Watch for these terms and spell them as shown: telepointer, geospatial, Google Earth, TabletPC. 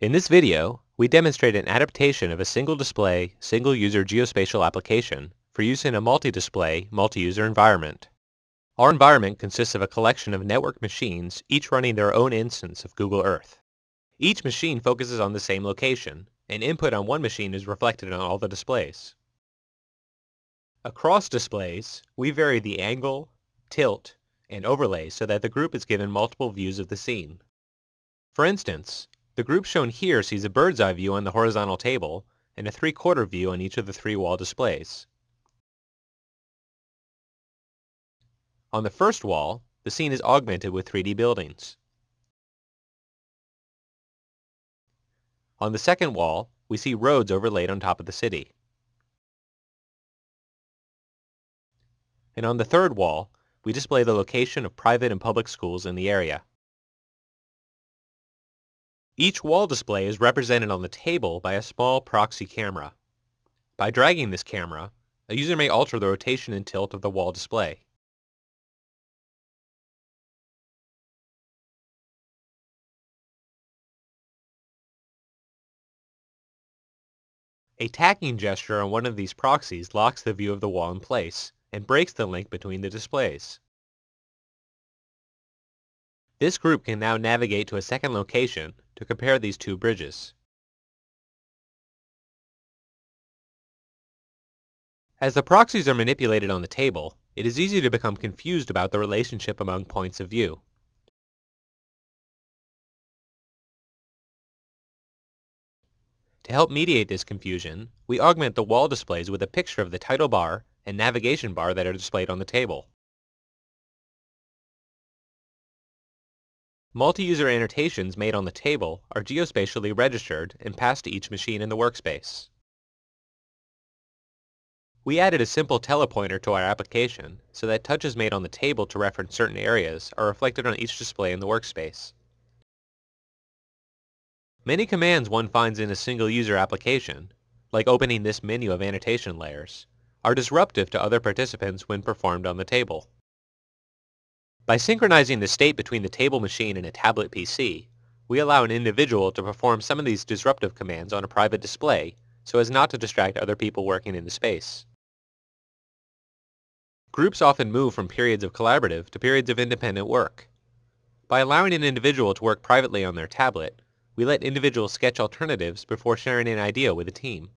In this video, we demonstrate an adaptation of a single display, single user geospatial application for use in a multi-display, multi-user environment. Our environment consists of a collection of network machines, each running their own instance of Google Earth. Each machine focuses on the same location, and input on one machine is reflected on all the displays. Across displays, we vary the angle, tilt, and overlay so that the group is given multiple views of the scene. For instance, the group shown here sees a bird's eye view on the horizontal table and a three-quarter view on each of the three wall displays. On the first wall, the scene is augmented with 3D buildings. On the second wall, we see roads overlaid on top of the city. And on the third wall, we display the location of private and public schools in the area. Each wall display is represented on the table by a small proxy camera. By dragging this camera, a user may alter the rotation and tilt of the wall display. A tagging gesture on one of these proxies locks the view of the wall in place and breaks the link between the displays. This group can now navigate to a second location to compare these two bridges. As the proxies are manipulated on the table, it is easy to become confused about the relationship among points of view. To help mediate this confusion, we augment the wall displays with a picture of the title bar and navigation bar that are displayed on the table. Multi-user annotations made on the table are geospatially registered and passed to each machine in the workspace. We added a simple telepointer to our application so that touches made on the table to reference certain areas are reflected on each display in the workspace. Many commands one finds in a single-user application, like opening this menu of annotation layers, are disruptive to other participants when performed on the table. By synchronizing the state between the table machine and a tablet PC, we allow an individual to perform some of these disruptive commands on a private display so as not to distract other people working in the space. Groups often move from periods of collaborative to periods of independent work. By allowing an individual to work privately on their tablet, we let individuals sketch alternatives before sharing an idea with a team.